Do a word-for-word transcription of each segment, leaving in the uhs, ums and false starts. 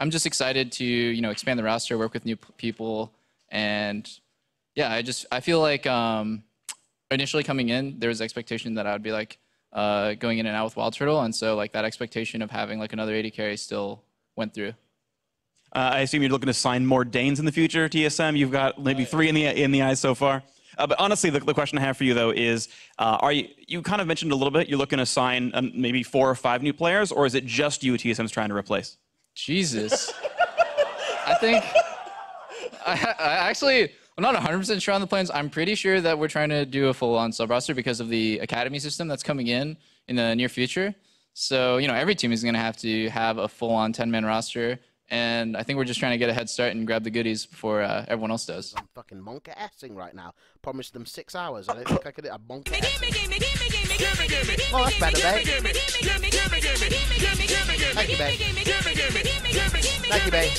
I'm just excited to, you know, expand the roster, work with new people. And yeah, I just, I feel like um, initially coming in, there was expectation that I would be like uh, going in and out with Wild Turtle. And so like that expectation of having like another A D carry still went through. Uh, I assume you're looking to sign more Danes in the future, T S M. You've got maybe three in the in the eyes so far. Uh, but honestly, the, the question I have for you though is, uh, are you you kind of mentioned a little bit you're looking to sign um, maybe four or five new players, or is it just you T S M's trying to replace? Jesus, I think I, I actually I'm not one hundred percent sure on the plans. I'm pretty sure that we're trying to do a full-on sub roster because of the academy system that's coming in in the near future. So you know every team is going to have to have a full-on ten-man roster. And I think we're just trying to get a head start and grab the goodies before uh, everyone else does. I'm fucking monka-assing right now. Promised them six hours. I don't think I could do a monka. Well, that's better, mate. Thank you, mate. Thank you, mate.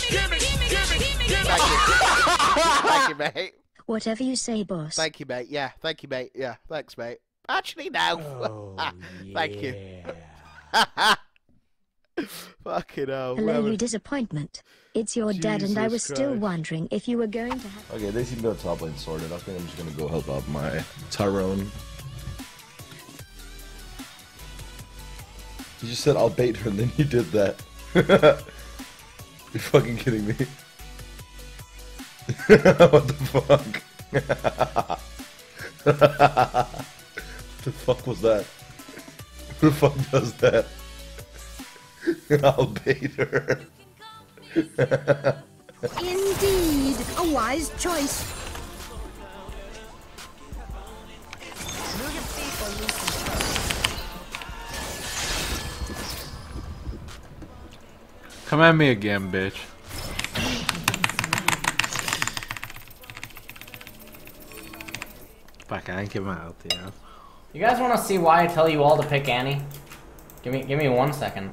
Thank you, mate. Whatever you say, boss. Thank you, mate. Yeah, thank you, mate. Yeah, thanks, mate. Actually, no. Oh, thank you. Fucking hell. Hello, you disappointment. It's your Jesus dad, and I was Christ. still wondering if you were going to have... Okay, they seem to have top lane sorted. I think I'm just going to go help out my Tyrone. You just said, I'll bait her, and then you did that. You're fucking kidding me. What the fuck? What the fuck was that? Who the fuck does that? I'll bait her. Indeed, a wise choice. Come at me again, bitch. Fuck, I didn't give my ult, yeah. You guys want to see why I tell you all to pick Annie? Give me, give me one second.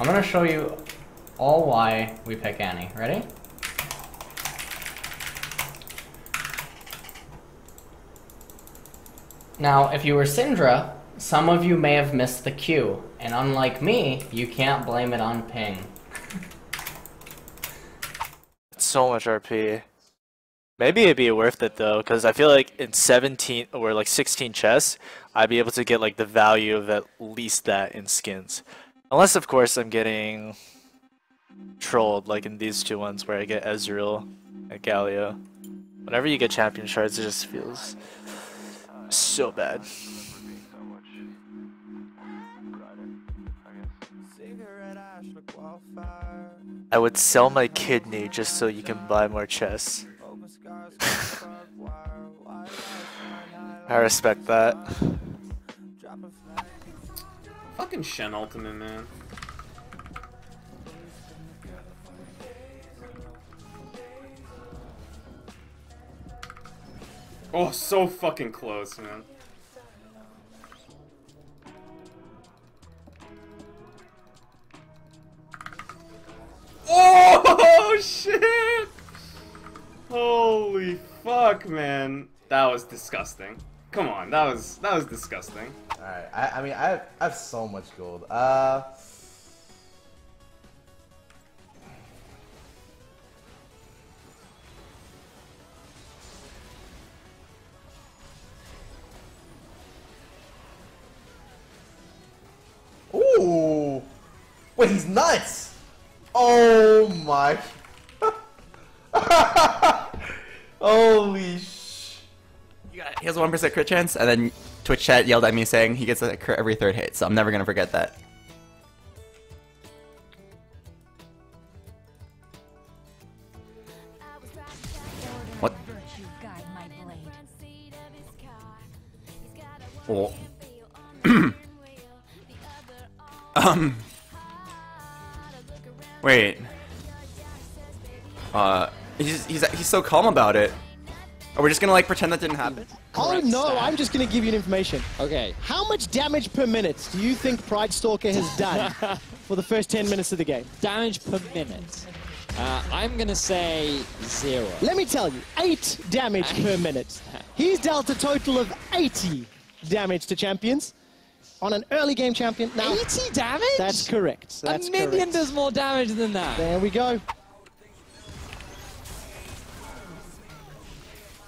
I'm gonna show you all why we pick Annie. Ready? Now, if you were Syndra, some of you may have missed the cue, and unlike me, you can't blame it on ping. So much R P. Maybe it'd be worth it though, because I feel like in seventeen or like sixteen chests, I'd be able to get like the value of at least that in skins. Unless, of course, I'm getting trolled, like in these two ones where I get Ezreal and Galio. Whenever you get champion shards, it just feels so bad. I would sell my kidney just so you can buy more chests. I respect that. Fucking Shen ultimate, man. Oh, so fucking close, man. Oh, shit! Holy fuck, man. That was disgusting. Come on, that was that was disgusting. All right, I, I mean, I have, I have so much gold. Uh, ooh, wait, he's nuts! Oh my! Holy shit! He has a one percent crit chance, and then Twitch chat yelled at me saying he gets a crit every third hit, so I'm never going to forget that. What? Oh. um. Wait. Uh, he's, he's, he's so calm about it. Are we just gonna like pretend that didn't happen? Oh no, I'm just gonna give you information. Okay. How much damage per minute do you think Pride Stalker has done for the first ten minutes of the game? Damage per minute. Uh, I'm gonna say zero. Let me tell you, eight damage per minute. He's dealt a total of eighty damage to champions. on an early game champion. Now, eighty damage? That's correct. That's a minion correct. Does more damage than that. There we go.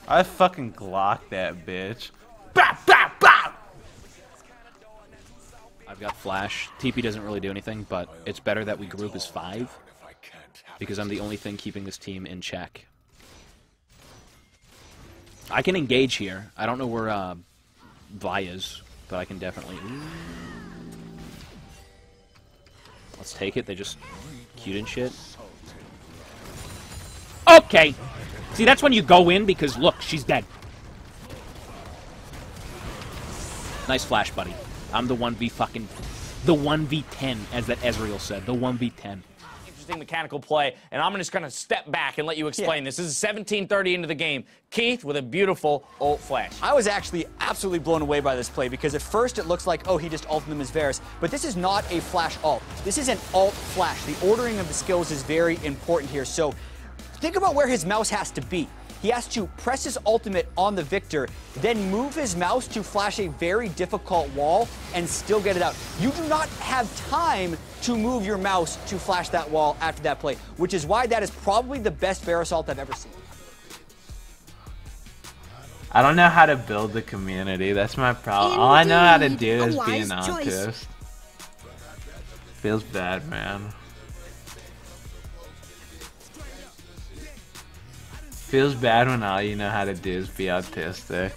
I fucking glocked that bitch. Bop, bop, bop! I've got flash. T P doesn't really do anything, but it's better that we group as five because I'm the only thing keeping this team in check. I can engage here. I don't know where uh, Vi is, but I can definitely... Let's take it. They just cute and shit. Okay! See, that's when you go in because, look, she's dead. Nice flash, buddy. I'm the one v fucking... The one v ten, as that Ezreal said. The one v ten. Interesting mechanical play, and I'm just going to step back and let you explain yeah. this. This is seventeen thirty into the game. Keith with a beautiful ult flash. I was actually absolutely blown away by this play because at first it looks like, oh, he just ulted him as Varus, but this is not a flash ult. This is an ult flash. The ordering of the skills is very important here, so... Think about where his mouse has to be. He has to press his ultimate on the Victor, then move his mouse to flash a very difficult wall and still get it out. You do not have time to move your mouse to flash that wall after that play, which is why that is probably the best Varus ult I've ever seen. I don't know how to build the community. That's my problem. Indeed, all I know how to do is be an artist. Feels bad, man. Feels bad when all you know how to do is be autistic.